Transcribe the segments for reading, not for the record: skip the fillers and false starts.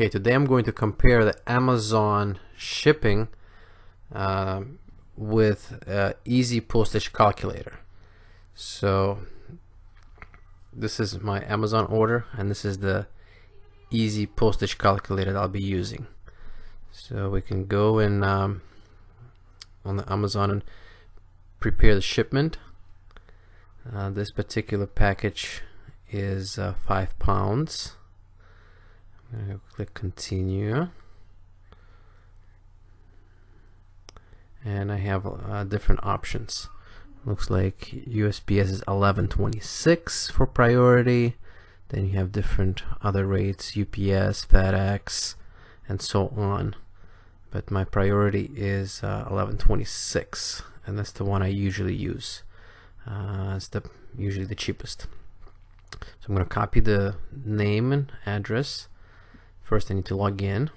Okay, today I'm going to compare the Amazon shipping with Easy Postage Calculator. So this is my Amazon order and this is the Easy Postage Calculator that I'll be using. So we can go and on the Amazon and prepare the shipment. This particular package is 5 pounds. I'm going to click continue, and I have different options. Looks like USPS is $11.26 for priority. Then you have different other rates, UPS, FedEx, and so on. But my priority is $11.26, and that's the one I usually use. It's usually the cheapest. So I'm going to copy the name and address. First, I need to log in.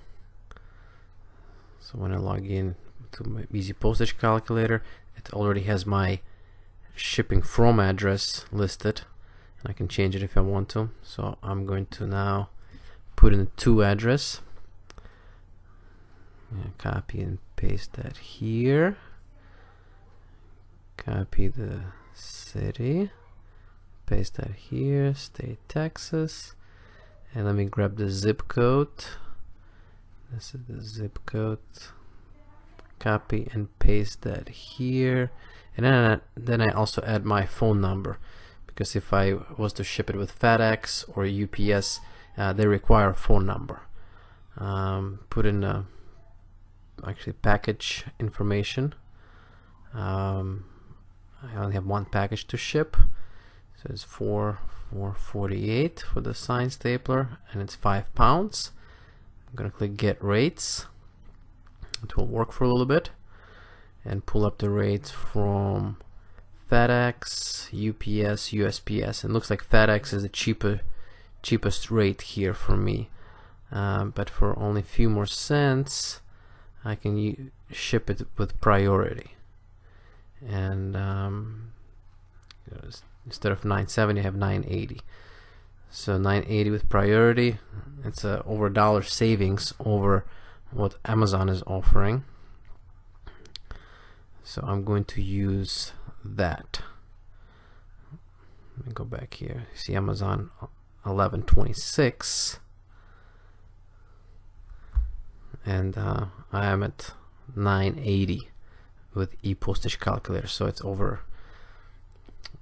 So when I log in to my Easy Postage Calculator, it already has my shipping from address listed, and I can change it if I want to. So I'm going to now put in a to address. Copy and paste that here. Copy the city. Paste that here. State Texas. And let me grab the zip code. This is the zip code. Copy and paste that here. And then I also add my phone number, because if I was to ship it with FedEx or UPS, they require a phone number. Put in actually package information. I only have one package to ship. So it's 448 for the sign stapler, and it's 5 pounds. I'm going to click Get Rates. It will work for a little bit, and pull up the rates from FedEx, UPS, USPS. It looks like FedEx is the cheapest rate here for me, but for only a few more cents, I can ship it with priority. And instead of 970, I have 980. So 980 with priority. It's over $1 savings over what Amazon is offering. So I'm going to use that. Let me go back here. See Amazon 11.26, and I am at 980 with e-postage calculator. So it's over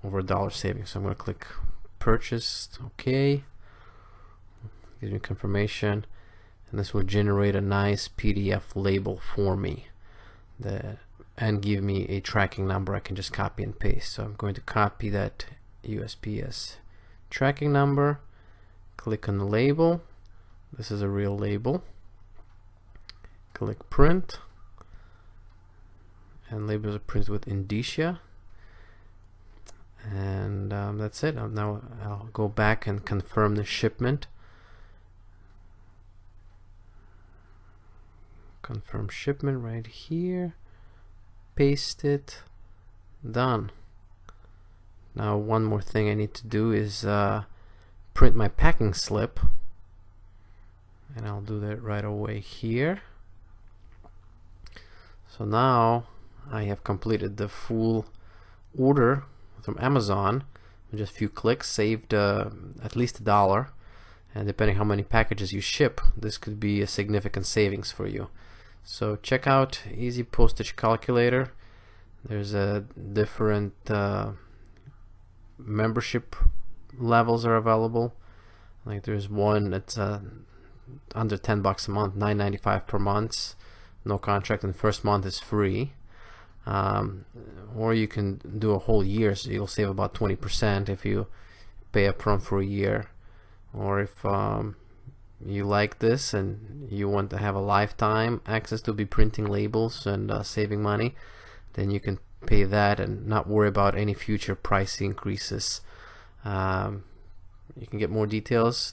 $1 savings. So I'm going to click purchase. Okay, gives me confirmation, and this will generate a nice PDF label for me and give me a tracking number I can just copy and paste. So I'm going to copy that USPS tracking number, click on the label. This is a real label. Click print, and labels are printed with Indicia. And that's it. Now I'll go back and confirm the shipment. Confirm shipment right here. Paste it. Done. Now one more thing I need to do is print my packing slip. And I'll do that right away here. So now I have completed the full order from Amazon with just a few clicks. Saved at least $1, and depending how many packages you ship, this could be a significant savings for you. So check out Easy Postage Calculator. There's a different membership levels are available. Like there's one that's under $10 a month, $9.95 per month, no contract, and the first month is free. Or you can do a whole year, so you'll save about 20% if you pay upfront for a year. Or if you like this and you want to have a lifetime access to be printing labels and saving money, then you can pay that and not worry about any future price increases. You can get more details.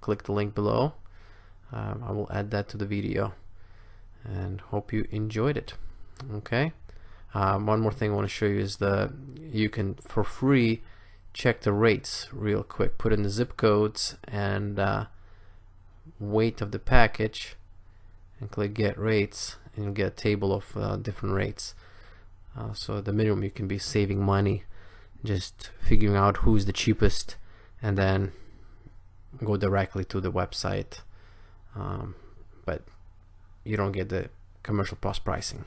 Click the link below. I will add that to the video, and hope you enjoyed it. Okay. One more thing I want to show you is you can for free check the rates real quick. Put in the zip codes, and weight of the package and click get rates, and you get a table of different rates. So at the minimum you can be saving money just figuring out who's the cheapest and then go directly to the website, but you don't get the commercial post pricing.